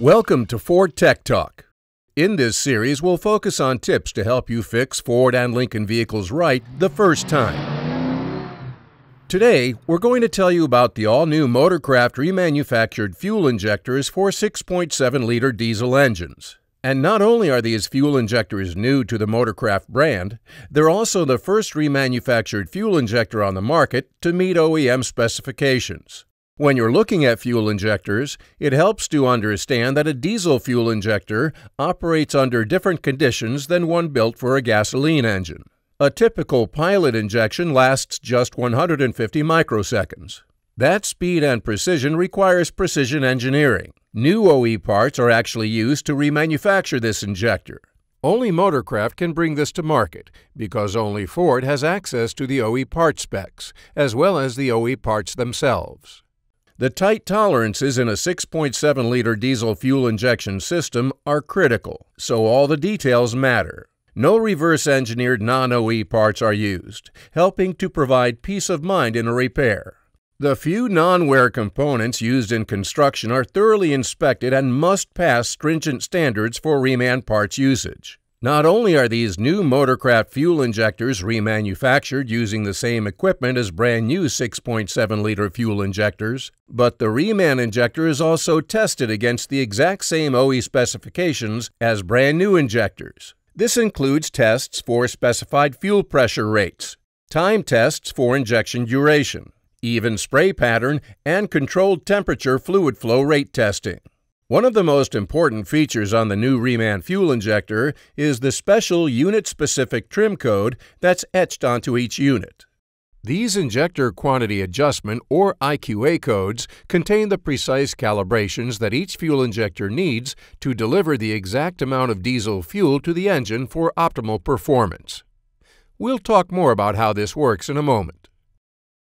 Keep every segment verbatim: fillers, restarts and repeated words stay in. Welcome to Ford Tech Talk. In this series, we'll focus on tips to help you fix Ford and Lincoln vehicles right the first time. Today, we're going to tell you about the all-new Motorcraft remanufactured fuel injectors for six point seven liter diesel engines. And not only are these fuel injectors new to the Motorcraft brand, they're also the first remanufactured fuel injector on the market to meet O E M specifications. When you're looking at fuel injectors, it helps to understand that a diesel fuel injector operates under different conditions than one built for a gasoline engine. A typical pilot injection lasts just one hundred fifty microseconds. That speed and precision requires precision engineering. New O E parts are actually used to remanufacture this injector. Only Motorcraft can bring this to market because only Ford has access to the O E part specs, as well as the O E parts themselves. The tight tolerances in a six point seven liter diesel fuel injection system are critical, so all the details matter. No reverse-engineered non-O E parts are used, helping to provide peace of mind in a repair. The few non-wear components used in construction are thoroughly inspected and must pass stringent standards for reman parts usage. Not only are these new Motorcraft fuel injectors remanufactured using the same equipment as brand-new six point seven liter fuel injectors, but the reman injector is also tested against the exact same O E specifications as brand-new injectors. This includes tests for specified fuel pressure rates, time tests for injection duration, even spray pattern, and controlled temperature fluid flow rate testing. One of the most important features on the new reman fuel injector is the special unit-specific trim code that's etched onto each unit. These injector quantity adjustment, or I Q A codes, contain the precise calibrations that each fuel injector needs to deliver the exact amount of diesel fuel to the engine for optimal performance. We'll talk more about how this works in a moment.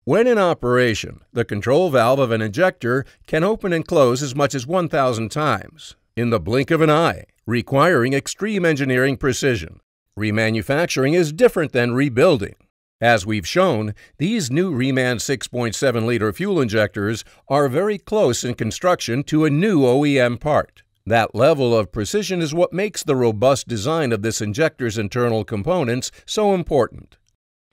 When in operation, the control valve of an injector can open and close as much as one thousand times in the blink of an eye, requiring extreme engineering precision. Remanufacturing is different than rebuilding. As we've shown, these new reman six point seven liter fuel injectors are very close in construction to a new O E M part. That level of precision is what makes the robust design of this injector's internal components so important.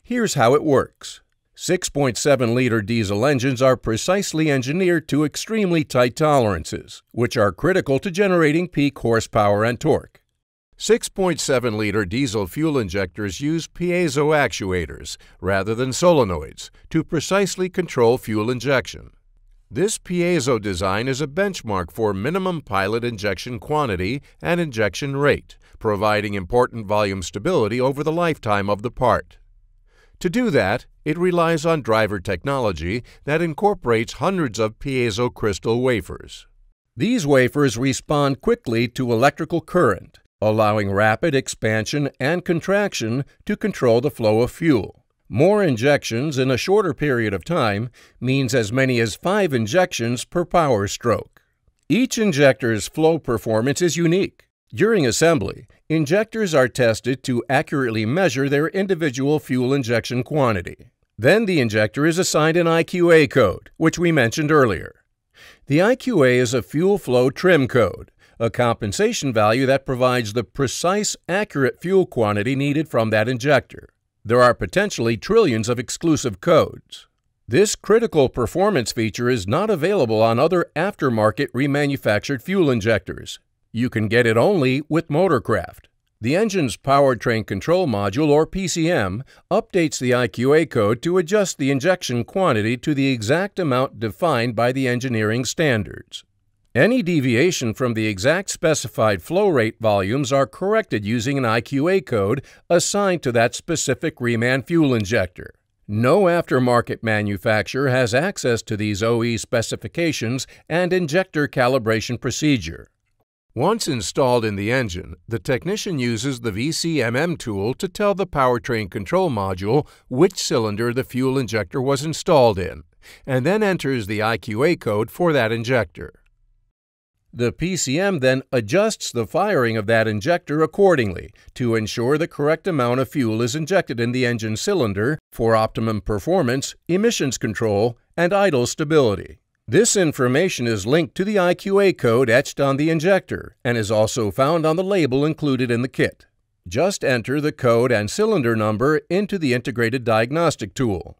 Here's how it works. six point seven liter diesel engines are precisely engineered to extremely tight tolerances, which are critical to generating peak horsepower and torque. six point seven liter diesel fuel injectors use piezo actuators, rather than solenoids, to precisely control fuel injection. This piezo design is a benchmark for minimum pilot injection quantity and injection rate, providing important volume stability over the lifetime of the part. To do that, it relies on driver technology that incorporates hundreds of piezo crystal wafers. These wafers respond quickly to electrical current, allowing rapid expansion and contraction to control the flow of fuel. More injections in a shorter period of time means as many as five injections per power stroke. Each injector's flow performance is unique. During assembly, injectors are tested to accurately measure their individual fuel injection quantity. Then the injector is assigned an I Q A code, which we mentioned earlier. The I Q A is a fuel flow trim code, a compensation value that provides the precise, accurate fuel quantity needed from that injector. There are potentially trillions of exclusive codes. This critical performance feature is not available on other aftermarket remanufactured fuel injectors. You can get it only with Motorcraft. The engine's Powertrain Control Module, or P C M, updates the I Q A code to adjust the injection quantity to the exact amount defined by the engineering standards. Any deviation from the exact specified flow rate volumes are corrected using an I Q A code assigned to that specific reman fuel injector. No aftermarket manufacturer has access to these O E specifications and injector calibration procedure. Once installed in the engine, the technician uses the V C M M tool to tell the Powertrain Control Module which cylinder the fuel injector was installed in, and then enters the I Q A code for that injector. The P C M then adjusts the firing of that injector accordingly to ensure the correct amount of fuel is injected in the engine cylinder for optimum performance, emissions control, and idle stability. This information is linked to the I Q A code etched on the injector and is also found on the label included in the kit. Just enter the code and cylinder number into the integrated diagnostic tool.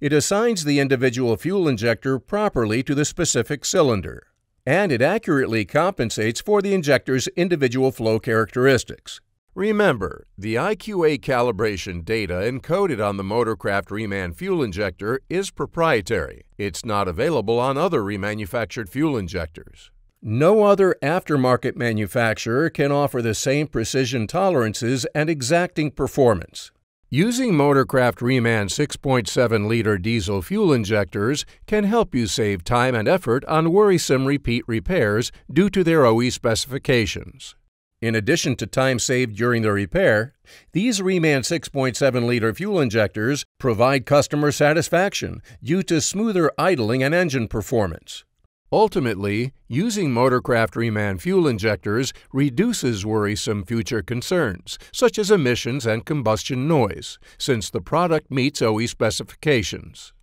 It assigns the individual fuel injector properly to the specific cylinder, and it accurately compensates for the injector's individual flow characteristics. Remember, the I Q A calibration data encoded on the Motorcraft Reman fuel injector is proprietary. It's not available on other remanufactured fuel injectors. No other aftermarket manufacturer can offer the same precision tolerances and exacting performance. Using Motorcraft Reman six point seven liter diesel fuel injectors can help you save time and effort on worrisome repeat repairs due to their O E specifications. In addition to time saved during the repair, these Reman six point seven liter fuel injectors provide customer satisfaction due to smoother idling and engine performance. Ultimately, using Motorcraft Reman fuel injectors reduces worrisome future concerns, such as emissions and combustion noise, since the product meets O E specifications.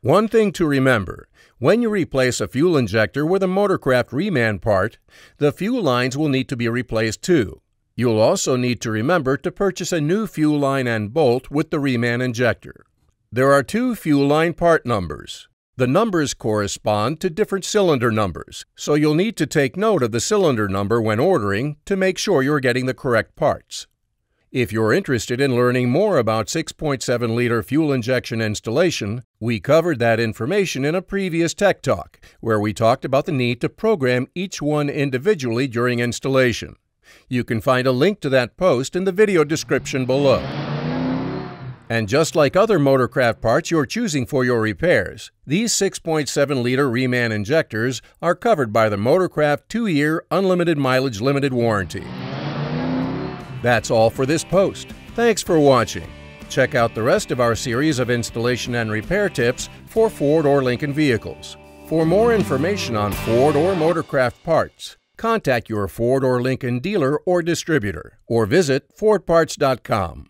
One thing to remember, when you replace a fuel injector with a Motorcraft Reman part, the fuel lines will need to be replaced too. You'll also need to remember to purchase a new fuel line and bolt with the Reman injector. There are two fuel line part numbers. The numbers correspond to different cylinder numbers, so you'll need to take note of the cylinder number when ordering to make sure you're getting the correct parts. If you're interested in learning more about six point seven liter fuel injection installation, we covered that information in a previous Tech Talk, where we talked about the need to program each one individually during installation. You can find a link to that post in the video description below. And just like other Motorcraft parts you're choosing for your repairs, these six point seven liter Reman injectors are covered by the Motorcraft two year unlimited mileage limited warranty. That's all for this post. Thanks for watching. Check out the rest of our series of installation and repair tips for Ford or Lincoln vehicles. For more information on Ford or Motorcraft parts, contact your Ford or Lincoln dealer or distributor, or visit Ford Parts dot com.